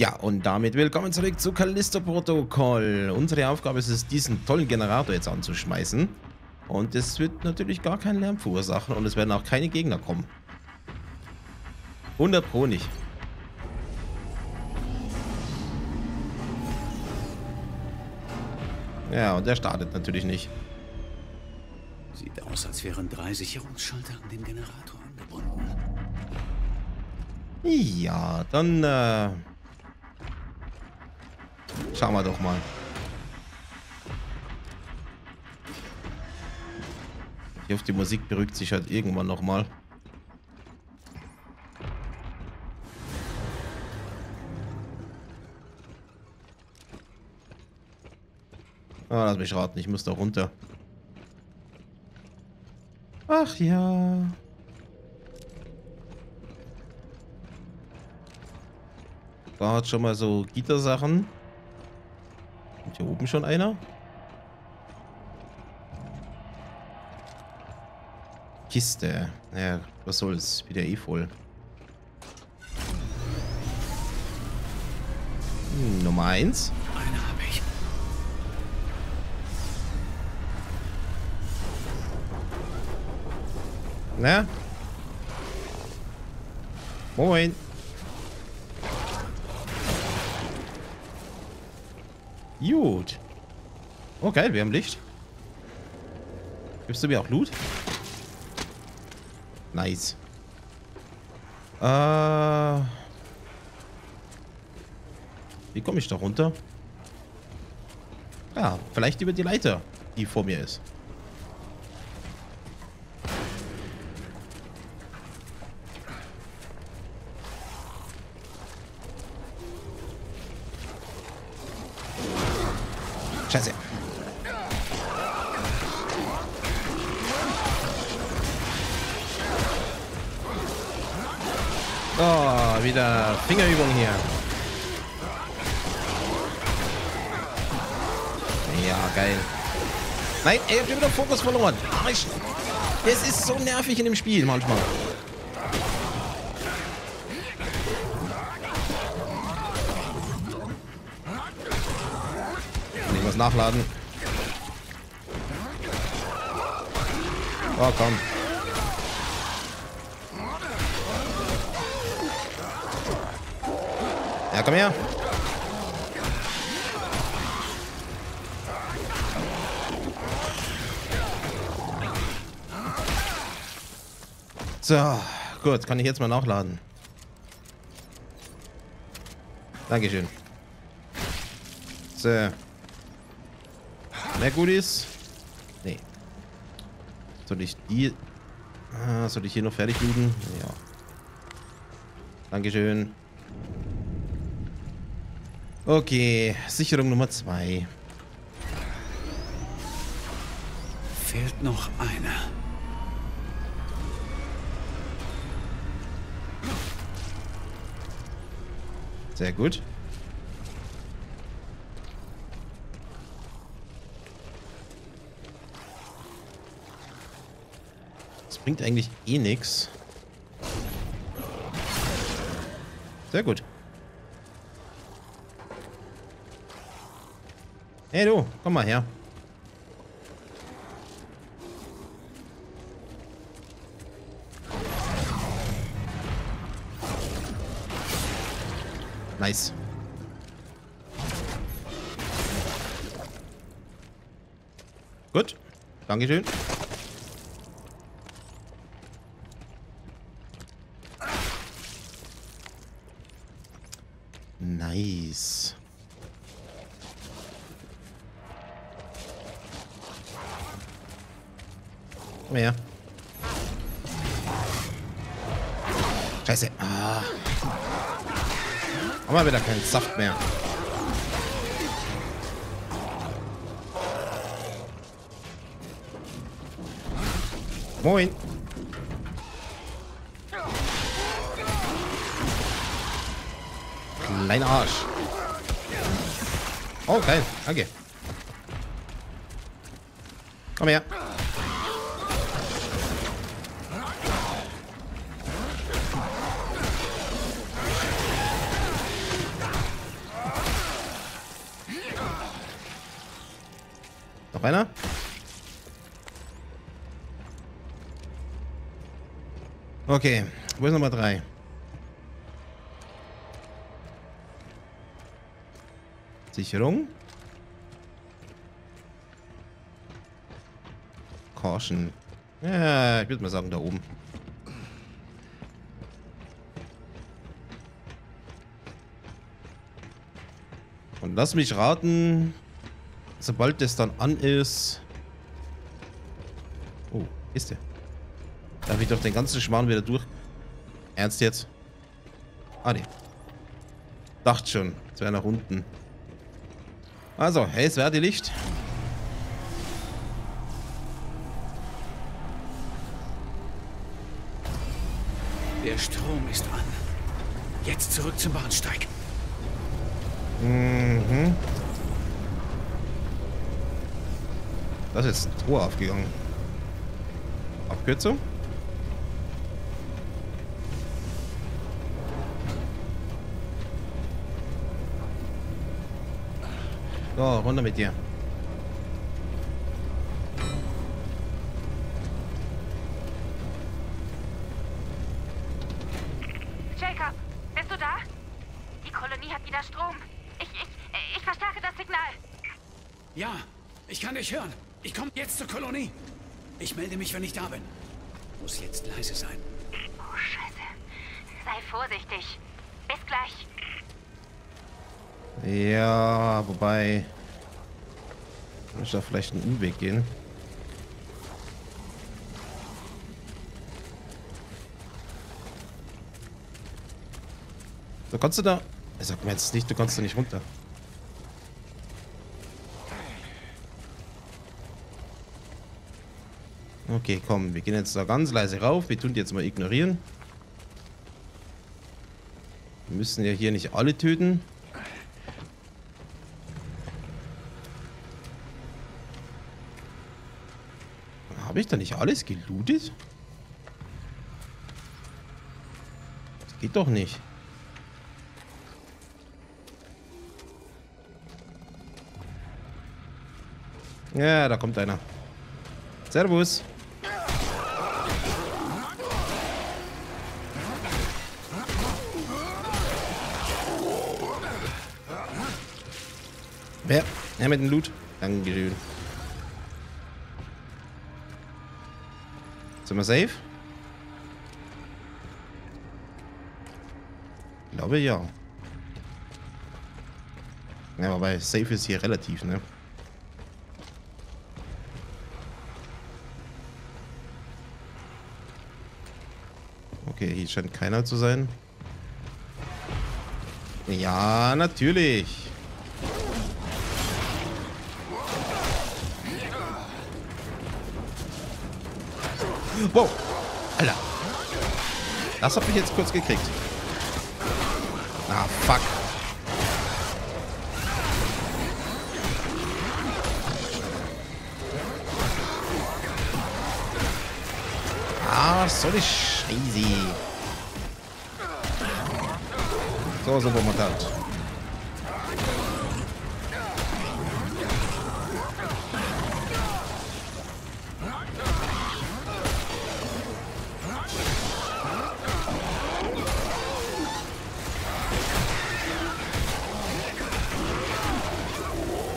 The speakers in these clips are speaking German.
Ja, und damit willkommen zurück zu Callisto Protocol. Unsere Aufgabe ist es, diesen tollen Generator jetzt anzuschmeißen. Und es wird natürlich gar keinen Lärm verursachen und es werden auch keine Gegner kommen. 100 Pro nicht. Ja, und der startet natürlich nicht. Sieht aus, als wären 3 Sicherungsschalter an den Generator angebunden. Ja, dann schauen wir doch mal. Ich hoffe, die Musik beruhigt sich halt irgendwann nochmal. Ah, lass mich raten, ich muss da runter. Ach ja. Da hat schon mal so Gittersachen. Und hier oben schon einer. Kiste. Naja, was soll's? Wieder eh voll. Nummer 1. Eine habe ich. Na? Moin. Gut. Oh geil, wir haben Licht. Gibst du mir auch Loot? Nice. Wie komme ich da runter? Ja, vielleicht über die Leiter, die vor mir ist. Scheiße. Oh, wieder Fingerübung hier. Ja, geil. Nein, ey, ich hab wieder den Fokus verloren. Arsch. Es ist so nervig in dem Spiel manchmal. Nachladen. Oh, komm. Ja, komm her. So, gut. Kann ich jetzt mal nachladen? Dankeschön. So. Mehr Goodies? Nee. Soll ich die... soll ich hier noch fertig looten? Ja. Dankeschön. Okay. Sicherung Nummer 2. Fehlt noch eine. Sehr gut. Bringt eigentlich eh nichts. Sehr gut. Hey du, komm mal her. Nice. Gut. Dankeschön. Nice. Komm her. Scheiße. Ah. Haben wir wieder keinen Saft mehr. Moin. Kleiner Arsch. Oh, geil. Danke. Komm her. Noch einer? Okay, wo ist Nummer 3? Sicherung. Caution. Ja, ich würde mal sagen, da oben. Und lass mich raten, sobald das dann an ist... Oh, ist der? Darf ich doch den ganzen Schmarrn wieder durch? Ernst jetzt? Ah, ne. Dachte schon, es wäre nach unten. Also, helles Werdelicht. Der Strom ist an. Jetzt zurück zum Bahnsteig. Mhm. Das ist ein Tor aufgegangen. Abkürzung? So, runter mit dir. Jacob, bist du da? Die Kolonie hat wieder Strom. Ich verstärke das Signal. Ja, ich kann dich hören. Ich komme jetzt zur Kolonie. Ich melde mich, wenn ich da bin. Muss jetzt leise sein. Oh, Scheiße. Sei vorsichtig. Bis gleich. Ja, wobei... Muss ich da vielleicht einen Umweg gehen? So, kannst du da... Er sagt mir jetzt nicht, du kannst da nicht runter. Okay, komm, wir gehen jetzt da ganz leise rauf. Wir tun die jetzt mal ignorieren. Wir müssen ja hier nicht alle töten. Habe ich da nicht alles gelootet? Das geht doch nicht. Ja, da kommt einer. Servus. Wer? Ja, mit dem Loot. Dankeschön. Sind wir safe? Ich glaube ja. Ja, aber safe ist hier relativ, ne? Okay, hier scheint keiner zu sein. Ja, natürlich. Wow! Alter! Das hab ich jetzt kurz gekriegt. Ah, fuck. Ah, so die Scheiße. So, so, wo man halt.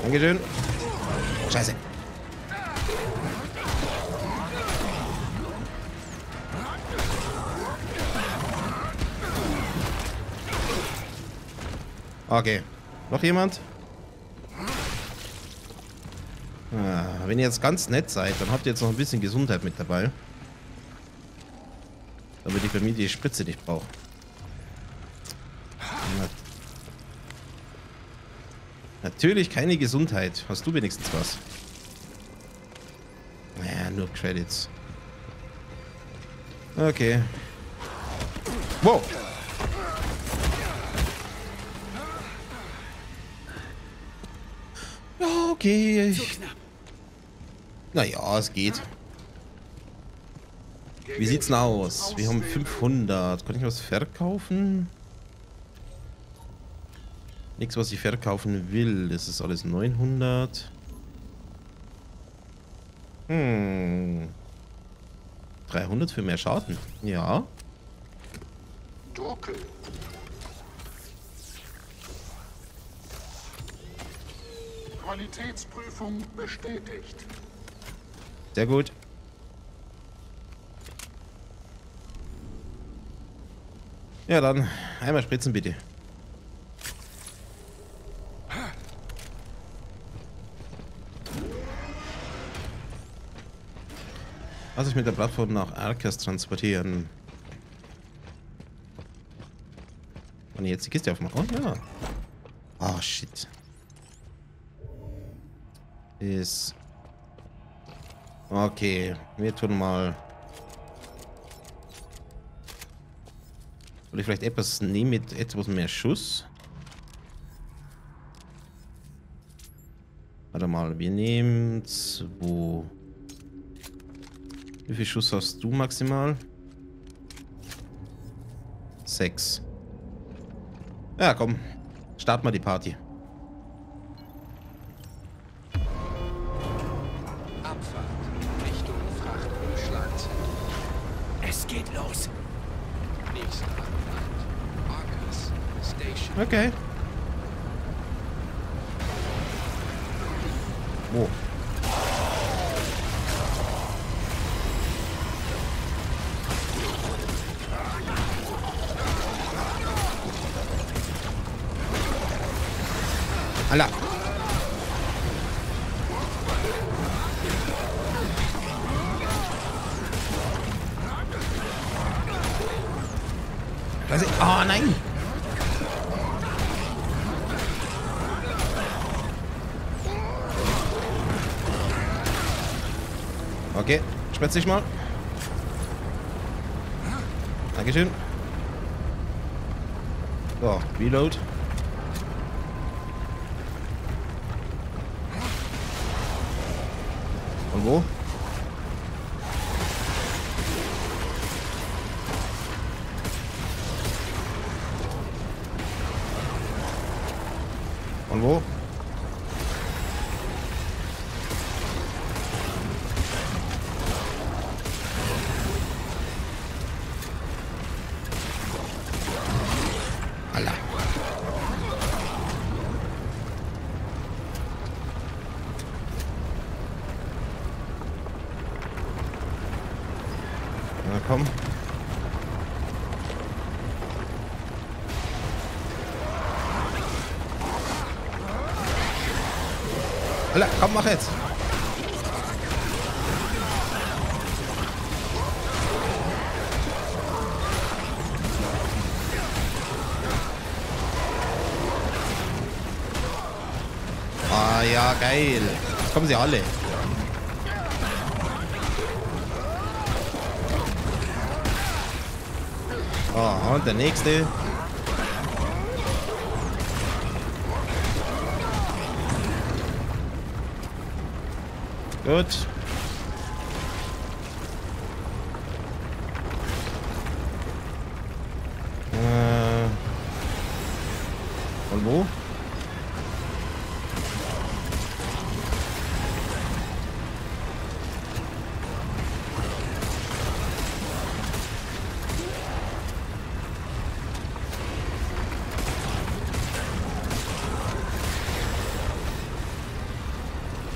Dankeschön. Scheiße. Okay. Noch jemand? Ah, wenn ihr jetzt ganz nett seid, dann habt ihr jetzt noch ein bisschen Gesundheit mit dabei. Damit die Familie die Spritze nicht braucht. Natürlich keine Gesundheit. Hast du wenigstens was? Naja, nur Credits. Okay. Wow! Okay. Naja, es geht. Wie sieht's denn aus? Wir haben 500. Kann ich was verkaufen? Nichts, was ich verkaufen will. Das ist alles 900. Hm. 300 für mehr Schaden. Ja. Dunkel. Qualitätsprüfung bestätigt. Sehr gut. Ja, dann einmal spritzen bitte. Lass ich mit der Plattform nach Arkas transportieren. Kann ich jetzt die Kiste aufmachen? Oh ja. Ah, shit. Ist. Okay, wir tun mal. Soll ich vielleicht etwas nehmen mit etwas mehr Schuss? Warte mal, wir nehmen 2. Wie viel Schuss hast du maximal? 6. Ja, komm. Start mal die Party. Abfahrt Richtung Frachtschland. Es geht los. Nächste Abfahrt. Markers Station. Okay. Wo? Alter. Oh nein! Okay, spritz dich mal. Dankeschön. So, Reload. Und wo? Und wo? Alter. Na komm. Alter, komm, mach jetzt! Ah ja, geil! Jetzt kommen sie alle! Oh, und der nächste. Gut. Und wo?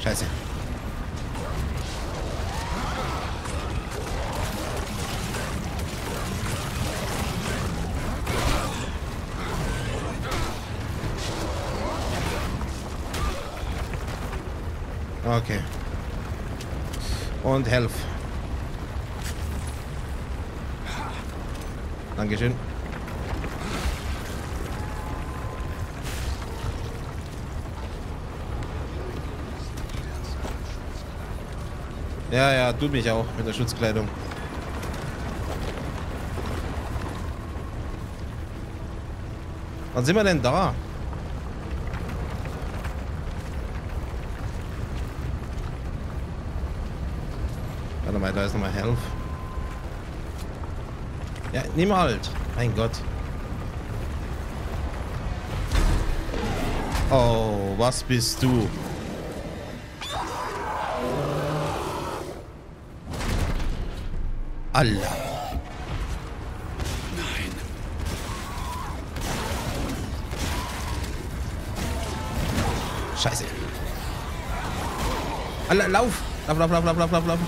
Scheiße. Okay. Und Health. Dankeschön. Ja, ja, tut mich auch mit der Schutzkleidung. Wann sind wir denn da? Warte mal, da ist nochmal Health. Ja, nimm halt. Mein Gott. Oh, was bist du? Allah. Nein. Scheiße. Allah, lauf. Lauf, lauf, lauf, lauf, lauf, lauf.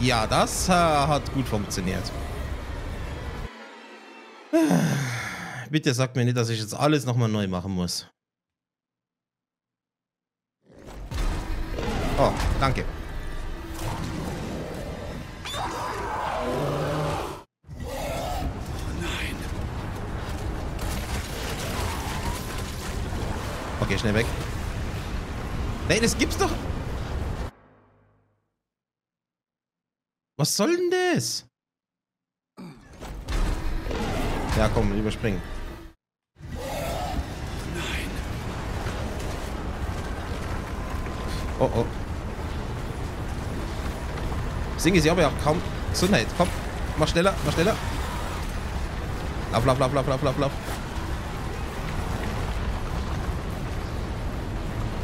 Ja, das hat gut funktioniert. Bitte sagt mir nicht, dass ich jetzt alles nochmal neu machen muss. Oh, danke. Nein. Okay, schnell weg. Nein, das gibt's doch. Was soll denn das? Ja, komm, überspringen. Nein. Oh, oh. Singe sie aber ja kaum Gesundheit. Komm, mach schneller, mach schneller. Lauf, lauf, lauf, lauf, lauf, lauf, lauf.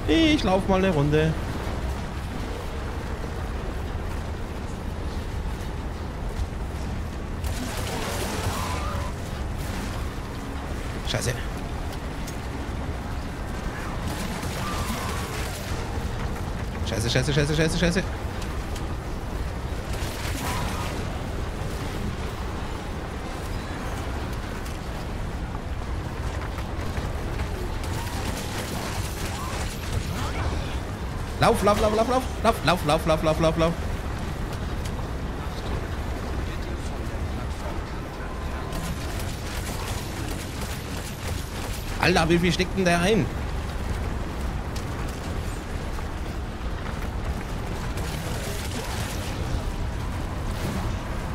Ich lauf mal eine Runde. Scheiße. Scheiße, scheiße, scheiße, scheiße, scheiße. Lauf, lauf, lauf, lauf, lauf, lauf, lauf, lauf, lauf, lauf, lauf, lauf. Alter, wie viel steckt denn der ein?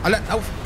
Alter, lauf,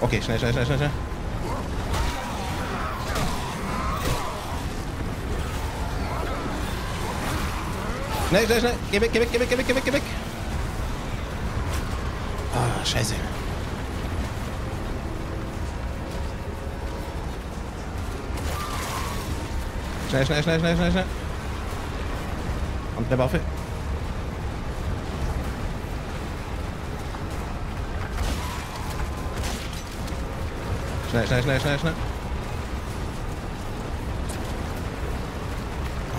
Okay, schnell, schnell, schnell, schnell, schnell. Schnell, schnell, schnell. Geh weg, geh weg, geh weg, geh weg, geh weg, geh weg. Ah, scheiße. Schnell, schnell, schnell, schnell, schnell, schnell. Andere Waffe. Schnell, schnell, schnell, schnell, schnell.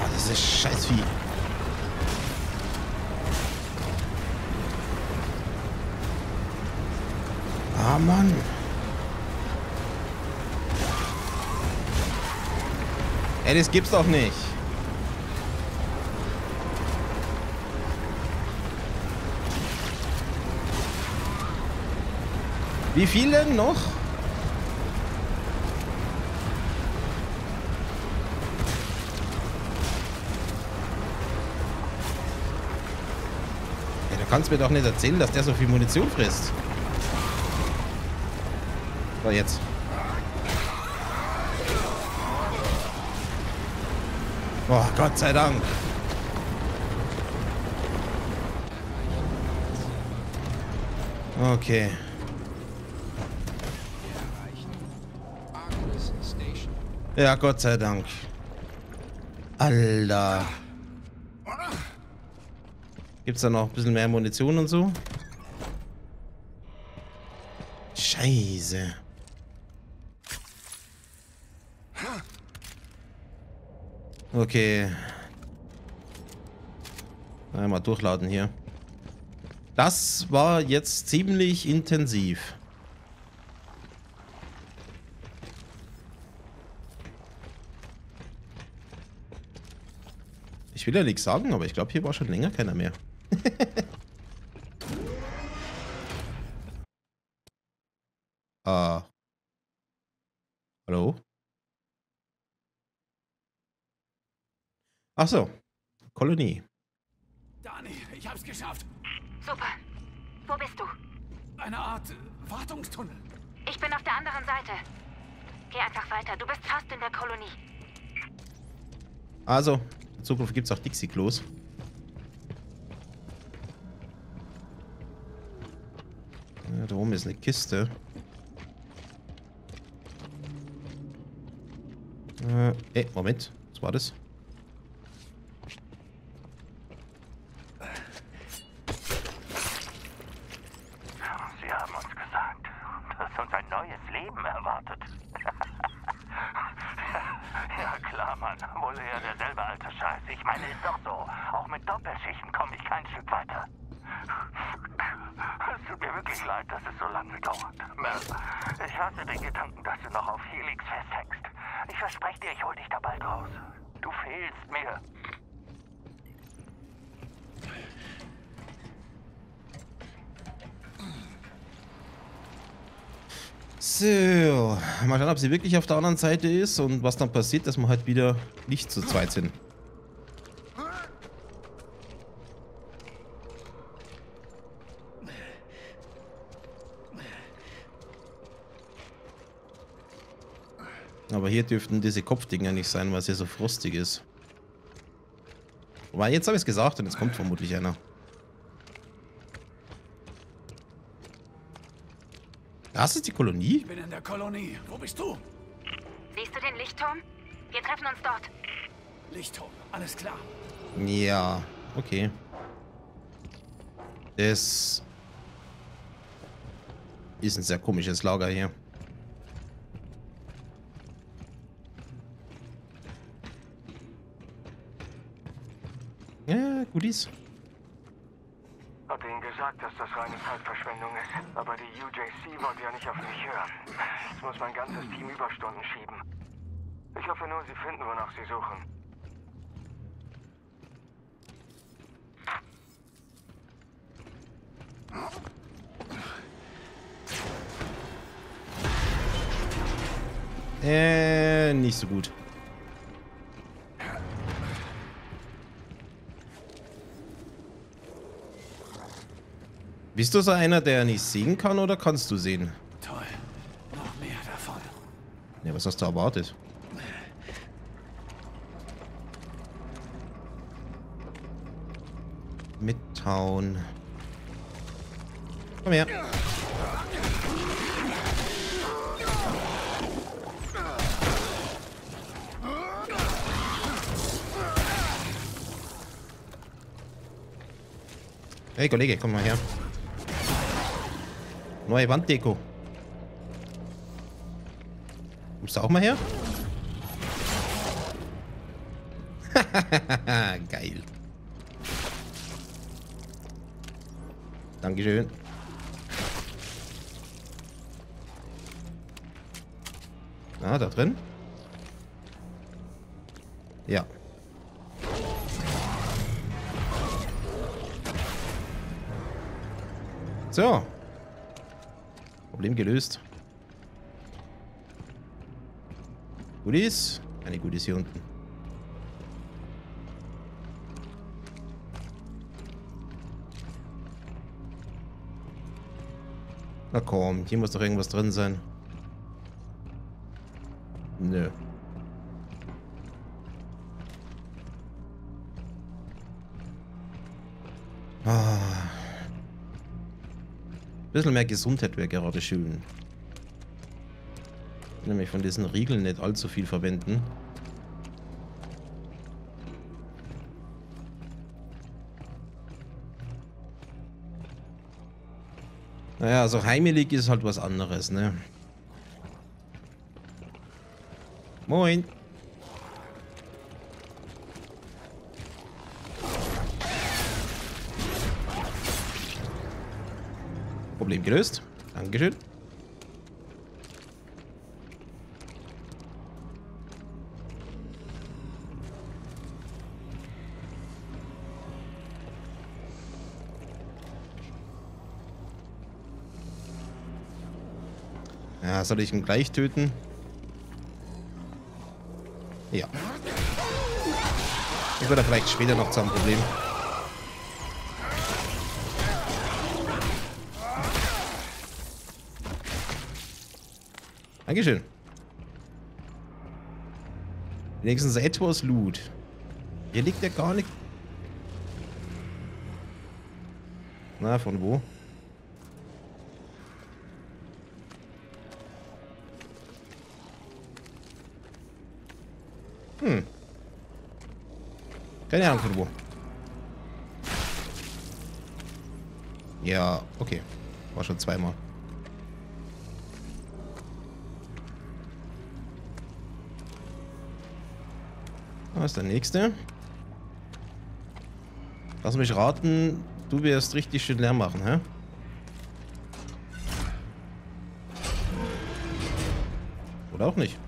Ah, das ist scheiß Vieh. Ah, Mann. Ey, das gibt's doch nicht. Wie viele noch? Ey, du kannst mir doch nicht erzählen, dass der so viel Munition frisst. So, jetzt. Oh, Gott sei Dank. Okay. Ja, Gott sei Dank. Alter. Gibt's da noch ein bisschen mehr Munition und so? Scheiße. Okay. Einmal durchladen hier. Das war jetzt ziemlich intensiv. Ich will ja nichts sagen, aber ich glaube, hier war schon länger keiner mehr. Hallo? Ach so. Kolonie. Dani, ich hab's geschafft. Super. Wo bist du? Eine Art Wartungstunnel. Ich bin auf der anderen Seite. Geh einfach weiter. Du bist fast in der Kolonie. Also, in Zukunft gibt's auch Dixie-Klos. Ja, da oben ist eine Kiste. Moment. Was war das? Sie haben uns gesagt, dass uns ein neues Leben erwartet. Ja klar, Mann. Wohl eher derselbe alte Scheiß. Ich meine, ist doch so. Auch mit Doppelschichten komme ich kein Stück weiter. Es tut mir wirklich leid, dass es so lange dauert. Mel, ich hasse den Gedanken, dass du noch auf Helix festhängst. Ich verspreche dir, ich hol dich da bald raus. Du fehlst mir. So, mal schauen, ob sie wirklich auf der anderen Seite ist und was dann passiert, dass wir halt wieder nicht zu zweit sind. Aber hier dürften diese Kopfdinger nicht sein, weil es hier so frostig ist. Weil jetzt habe ich es gesagt und jetzt kommt vermutlich einer. Das ist die Kolonie? Ich bin in der Kolonie. Wo bist du? Siehst du den Lichtturm? Wir treffen uns dort. Lichtturm, alles klar. Ja, okay. Das ist ein sehr komisches Lager hier. Goodies. Hab ihnen gesagt, dass das reine Zeitverschwendung ist, aber die UJC wollte ja nicht auf mich hören. Jetzt muss mein ganzes Team Überstunden schieben. Ich hoffe nur, sie finden, wonach sie suchen. Nicht so gut. Bist du so einer, der nicht sehen kann, oder kannst du sehen? Toll. Noch mehr davon. Ja, was hast du erwartet? Midtown. Komm her. Hey Kollege, komm mal her. Neue Wanddeko. Kommst du auch mal her? Geil. Dankeschön. Ah, da drin? Ja. So. Problem gelöst. Goodies? Keine Goodies hier unten. Na komm, hier muss doch irgendwas drin sein. Nö. Ein bisschen mehr Gesundheit wäre gerade schön. Nämlich von diesen Riegeln nicht allzu viel verwenden. Naja, also heimelig ist halt was anderes, ne? Moin! Problem gelöst. Dankeschön. Ja, soll ich ihn gleich töten? Ja. Da wird er vielleicht später noch zu einem Problem. Dankeschön. Wenigstens etwas Loot. Hier liegt ja gar nichts. Na, von wo? Hm. Keine Ahnung von wo. Ja, okay. War schon zweimal. Da ist der nächste. Lass mich raten, du wirst richtig schön Lärm machen, hä? Oder auch nicht.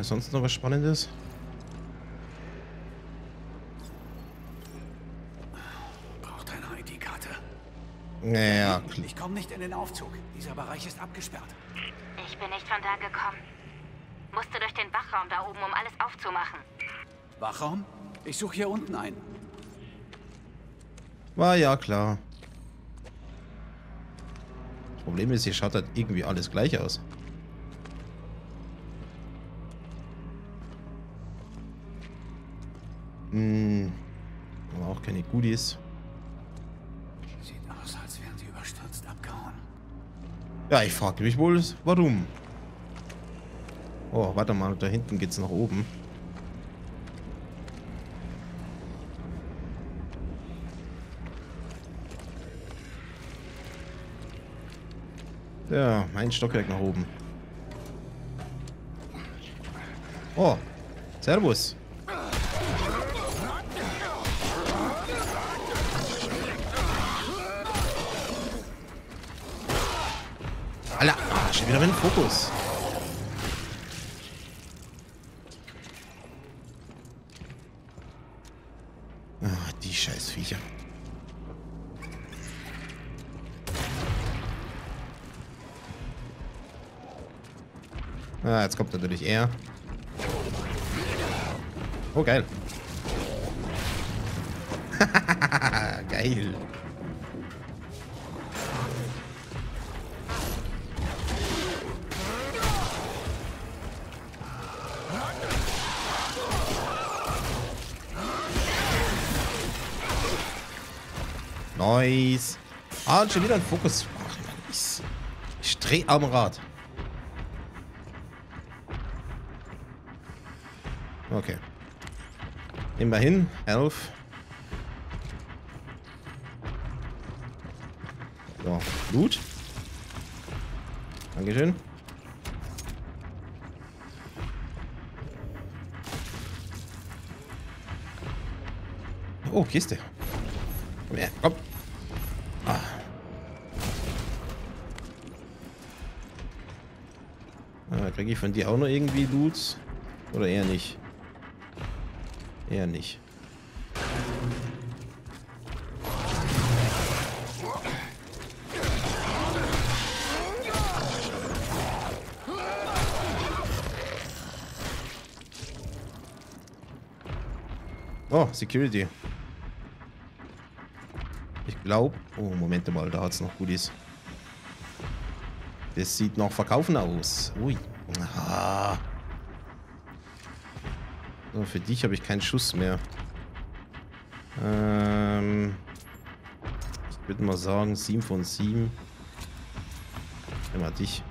Sonst noch was Spannendes? Braucht eine ID-Karte. Naja, klar. Ich komme nicht in den Aufzug. Dieser Bereich ist abgesperrt. Ich bin nicht von da gekommen. Musste durch den Wachraum da oben, um alles aufzumachen. Wachraum? Ich suche hier unten einen. War ja klar. Das Problem ist, hier schaut halt irgendwie alles gleich aus. Aber auch keine Goodies. Sieht aus, als wären sie überstürzt abgehauen. Ja, ich frage mich wohl, warum. Oh, warte mal, da hinten geht's nach oben. Ja, ein Stockwerk nach oben. Oh, servus. Alter, schon wieder mit dem Fokus. Ach, die scheiß Viecher. Ah, jetzt kommt natürlich er. Oh, geil. Geil. Nice. Ah, und schon wieder ein Fokus. Ich drehe am Rad. Okay. Nehmen wir hin. 11. So, Blut. Dankeschön. Oh, Kiste. Komm her, komm. Kriege ich von dir auch noch irgendwie Loot? Oder eher nicht? Eher nicht. Oh, Security. Ich glaube... Oh, Moment mal, da hat es noch Goodies. Das sieht noch verkaufen aus. Ui. Aha. So, für dich habe ich keinen Schuss mehr. Ich würde mal sagen, 7 von 7. Nimm mal dich.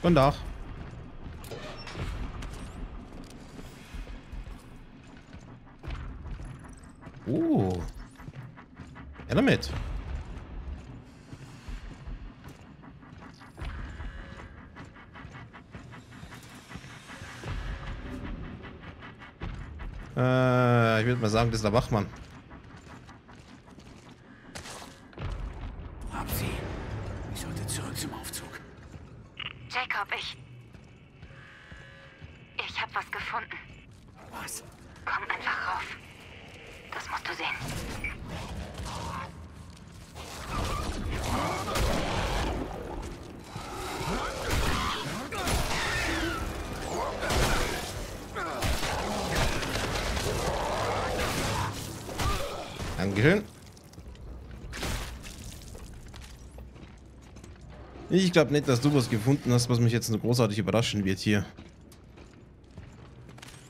Guten Tag. Oh. Ja, damit. Ich würde mal sagen, das ist der Wachmann. Jacob, ich habe was gefunden. Was? Komm einfach rauf. Das musst du sehen. Dankeschön. Ich glaube nicht, dass du was gefunden hast, was mich jetzt so großartig überraschen wird hier.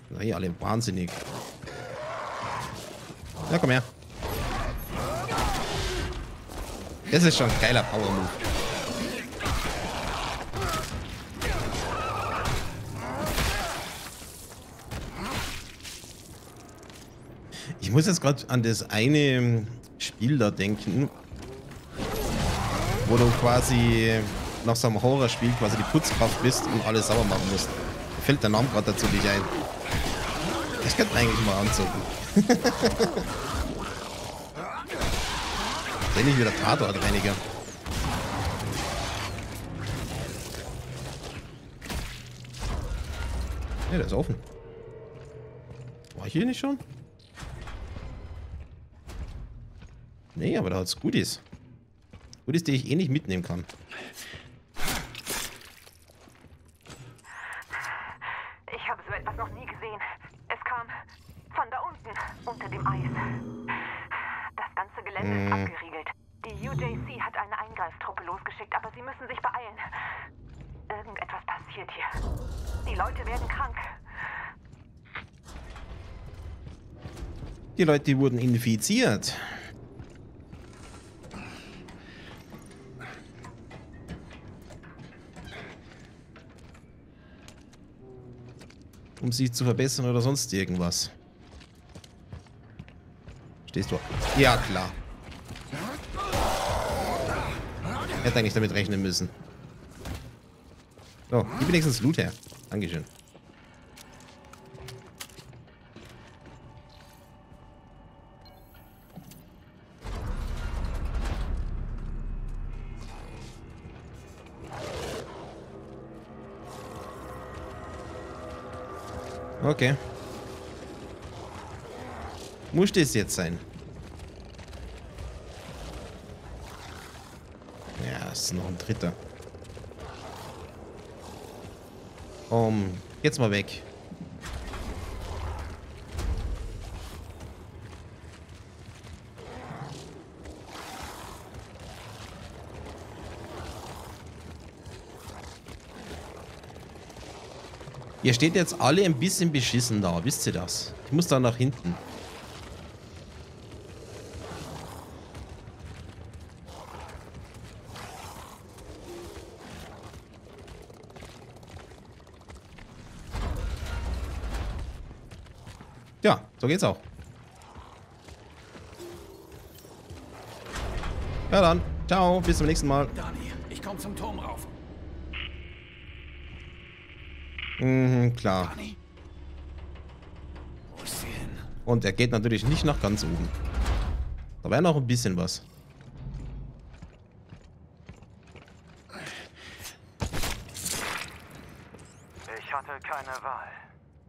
Na ja, alle wahnsinnig. Na komm her. Das ist schon ein geiler Power-Move. Ich muss jetzt gerade an das eine Spiel da denken, wo du quasi nach so einem Horrorspiel quasi die Putzkraft bist und alles sauber machen musst. Da fällt der Name gerade dazu nicht ein. Das könnte man eigentlich mal anzocken. Ähnlich wie der Tatortreiniger. Ne, der ist offen. War ich hier nicht schon? Ne, aber da hat's Goodies. Goodies, die ich eh nicht mitnehmen kann. Ich habe so etwas noch nie gesehen. Es kam von da unten, unter dem Eis. Das ganze Gelände ist abgeriegelt. Die UJC hat eine Eingreiftruppe losgeschickt, aber sie müssen sich beeilen. Irgendetwas passiert hier. Die Leute werden krank. Die Leute wurden infiziert. Um sich zu verbessern oder sonst irgendwas. Stehst du? Ja, klar. Ich hätte eigentlich damit rechnen müssen. So, gib wenigstens Loot her. Dankeschön. Okay. Muss das jetzt sein? Noch ein dritter. Jetzt mal weg. Ihr steht jetzt alle ein bisschen beschissen da, wisst ihr das? Ich muss da nach hinten. Ja, so geht's auch. Ja dann, ciao, bis zum nächsten Mal. Dani, ich komm zum Turm rauf. Klar. Dani? Wo ist sie hin? Und er geht natürlich nicht nach ganz oben. Da wäre noch ein bisschen was. Ich hatte keine Wahl.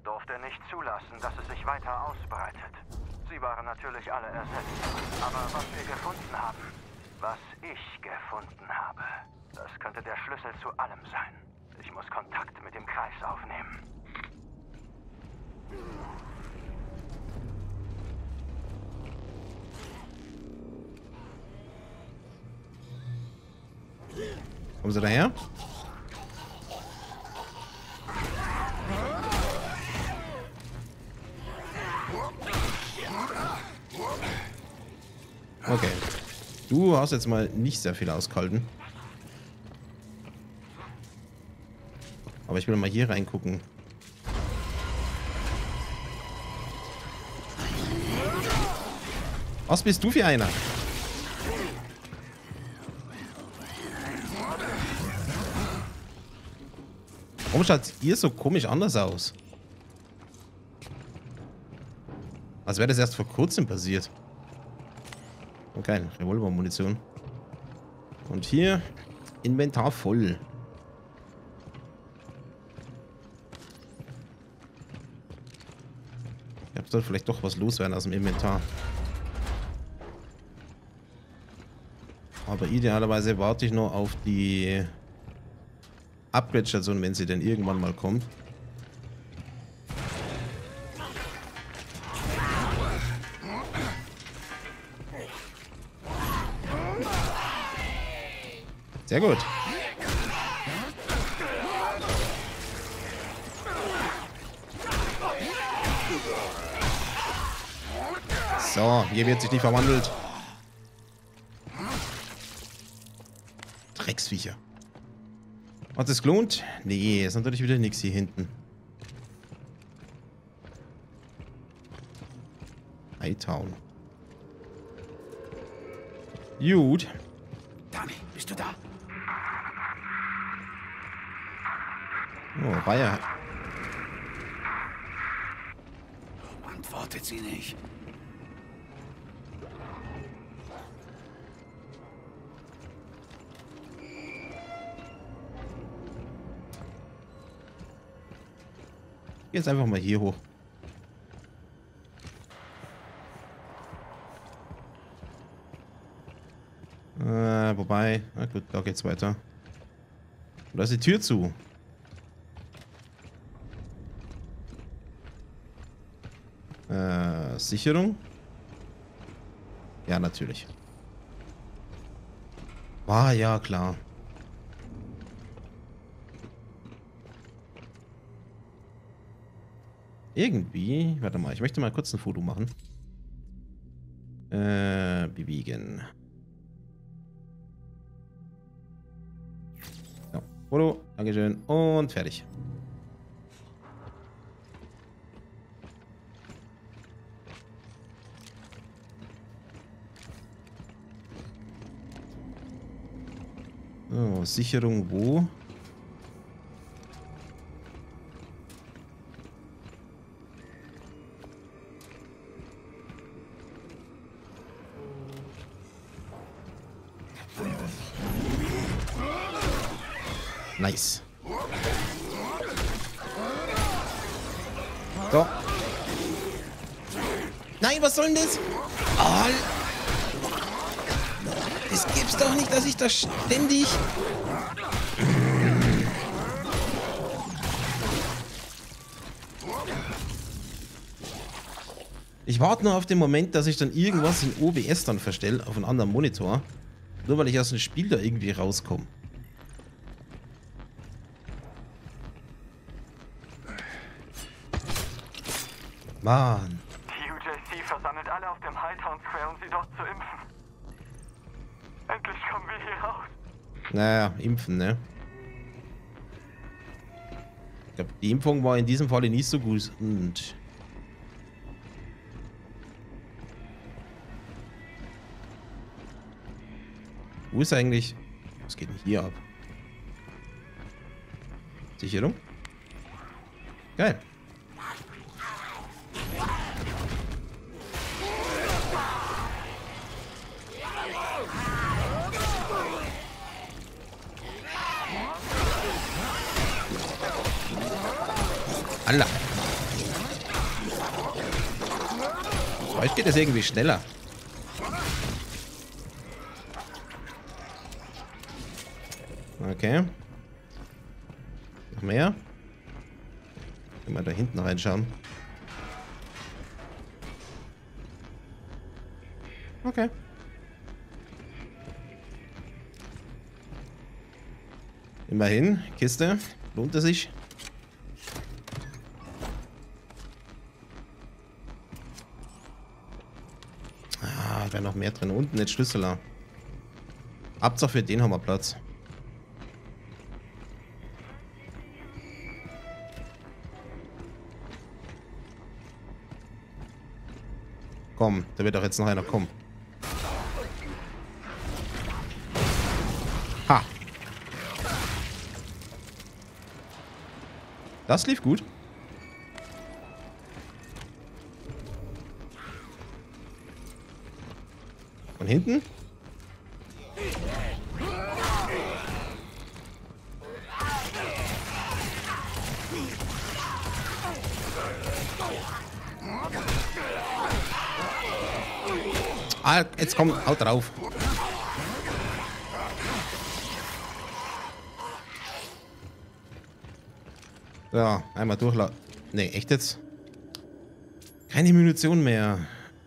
Durfte nicht zulassen, dass es sich weiter ausbreitet. Sie waren natürlich alle ersetzt. Aber was wir gefunden haben, was ich gefunden habe, das könnte der Schlüssel zu allem sein. Ich muss Kontakt mit dem Kreis aufnehmen. Kommen Sie daher? Okay. Du hast jetzt mal nicht sehr viel ausgehalten. Aber ich will mal hier reingucken. Was bist du für einer? Warum schaut ihr so komisch anders aus? Als wäre das erst vor kurzem passiert. Okay, Revolvermunition. Und hier Inventar voll. Ich soll vielleicht doch was loswerden aus dem Inventar. Aber idealerweise warte ich noch auf die Upgrade-Station, wenn sie denn irgendwann mal kommt. Sehr gut. So, hier wird sich nicht verwandelt. Drecksviecher. Hat es gelohnt? Nee, ist natürlich wieder nichts hier hinten. Hightown. Gut. Dani, bist du da? Oh, Bayer. Antwortet sie nicht. Jetzt einfach mal hier hoch. Wobei, na gut, da geht's weiter. Und da ist die Tür zu. Sicherung? Ja, natürlich. War ja klar. Irgendwie... Warte mal, ich möchte mal kurz ein Foto machen. Bewegen. So, Foto, Dankeschön und fertig. So, Sicherung wo? Nice. So. Nein, was soll denn das? Oh. Das gibt's doch nicht, dass ich das ständig... Ich warte nur auf den Moment, dass ich dann irgendwas in OBS dann verstelle, auf einen anderen Monitor. Nur weil ich aus dem Spiel da irgendwie rauskomme. Mann. Die UJC versammelt alle auf dem Hightown Square, um sie dort zu impfen. Endlich kommen wir hier raus. Naja, impfen, ne? Ich glaube, die Impfung war in diesem Fall nicht so gut. Und wo ist eigentlich... Was geht denn hier ab? Sicherung? Geil. Alter. Bei euch geht das irgendwie schneller. Okay. Noch mehr. Können wir da hinten reinschauen. Okay. Immerhin, Kiste. Lohnt es sich? Wäre noch mehr drin. Unten jetzt Schlüsseler. Hauptsache für den haben wir Platz. Komm, da wird doch jetzt noch einer kommen. Ha! Das lief gut. Und hinten? Ah, jetzt komm, haut drauf. So, einmal durchlaufen. Ne, echt jetzt? Keine Munition mehr.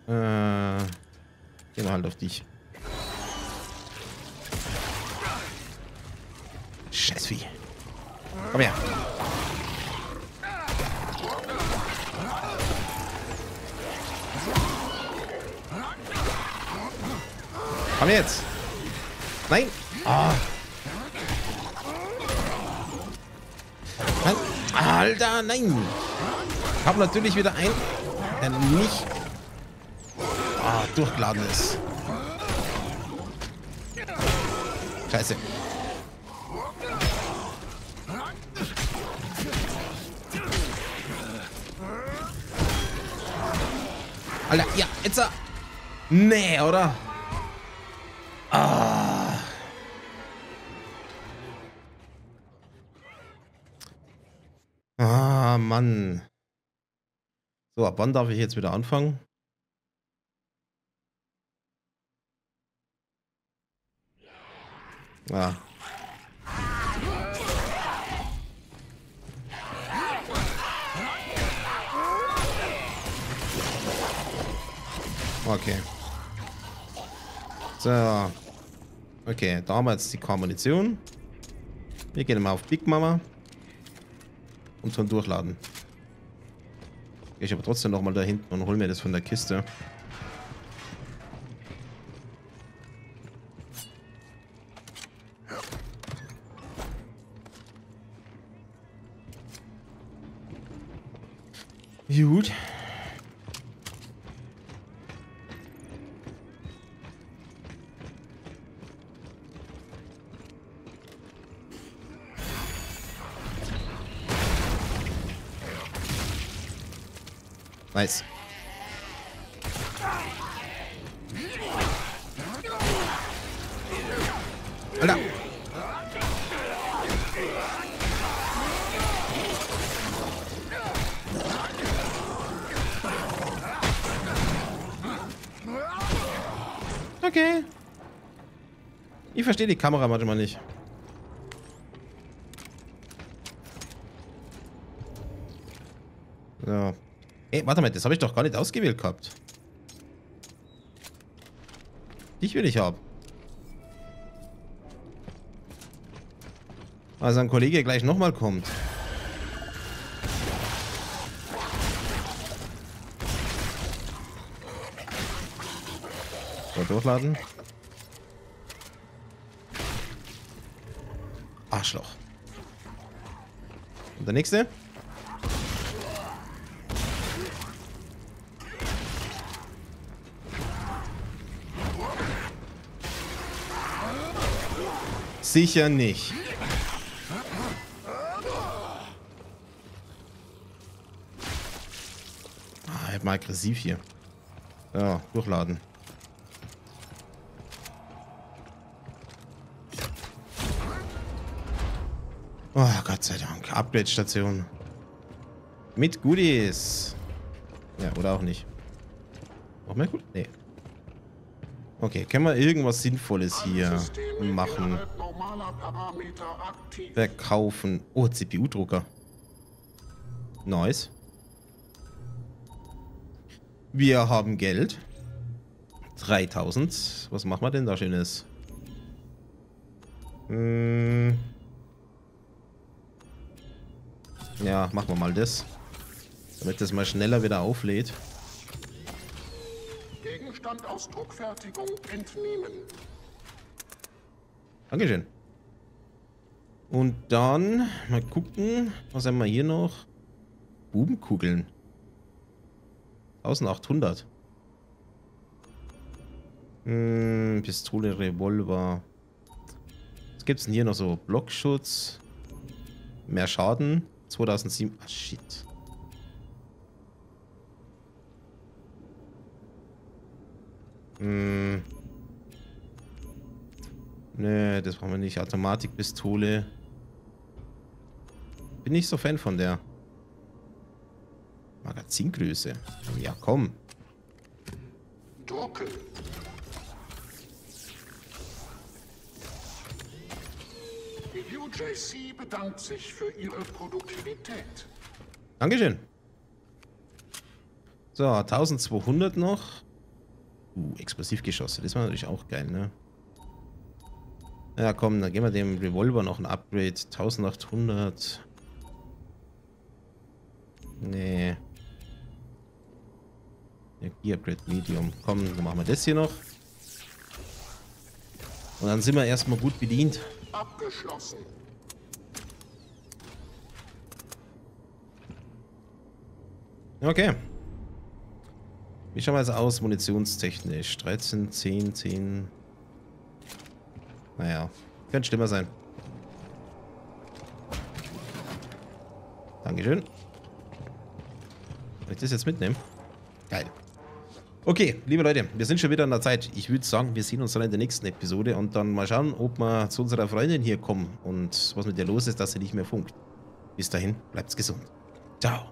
Gehen wir halt auf dich. Scheiß Vieh. Komm her. Komm jetzt. Nein. Ah. Nein. Alter, nein. Ich hab natürlich wieder einen, der nicht durchgeladen ist. Scheiße. Alter, ja, jetzt. Nee, oder? Ah. Ah, Mann. So, ab wann darf ich jetzt wieder anfangen? Ja. Okay. So. Okay, da haben wir jetzt die K-Munition. Wir gehen mal auf Big Mama. Und schon durchladen. Gehe ich aber trotzdem nochmal da hinten und hol mir das von der Kiste. Gut. Nice. Alter. Okay. Ich verstehe die Kamera manchmal nicht. So. Ey, warte mal, das habe ich doch gar nicht ausgewählt gehabt. Dich will ich haben. Also ein Kollege gleich nochmal kommt. Durchladen. Arschloch. Und der nächste. Sicher nicht. Ah, halt mal aggressiv hier. Ja, durchladen. Oh, Gott sei Dank. Upgrade-Station. Mit Goodies. Ja, oder auch nicht. Noch mehr Goodies? Nee. Okay, können wir irgendwas Sinnvolles hier machen? Verkaufen. Oh, CPU-Drucker. Nice. Wir haben Geld. 3000. Was machen wir denn da Schönes? Ja, machen wir mal das. Damit das mal schneller wieder auflädt. Gegenstand aus Druckfertigung entnehmen. Dankeschön. Und dann mal gucken, was haben wir hier noch? Bubenkugeln. 1800. Pistole, Revolver. Was gibt's denn hier noch so? Blockschutz. Mehr Schaden. 2007. Ah, shit. Nee, das brauchen wir nicht. Automatikpistole. Bin nicht so Fan von der. Mal Magazingröße. Ja, komm. Drucke. Die UJC bedankt sich für ihre Produktivität. Dankeschön. So, 1200 noch. Explosivgeschosse. Das war natürlich auch geil, ne? Ja, komm, dann geben wir dem Revolver noch ein Upgrade. 1800. Nee. Energie-Upgrade Medium. Komm, dann machen wir das hier noch. Und dann sind wir erstmal gut bedient. Abgeschlossen. Okay. Wie schauen wir jetzt aus, munitionstechnisch? 13, 10, 10. Naja, könnte schlimmer sein. Dankeschön. Soll ich das jetzt mitnehmen? Geil. Okay, liebe Leute, wir sind schon wieder an der Zeit. Ich würde sagen, wir sehen uns dann in der nächsten Episode und dann mal schauen, ob wir zu unserer Freundin hier kommen und was mit ihr los ist, dass sie nicht mehr funkt. Bis dahin, bleibt's gesund. Ciao.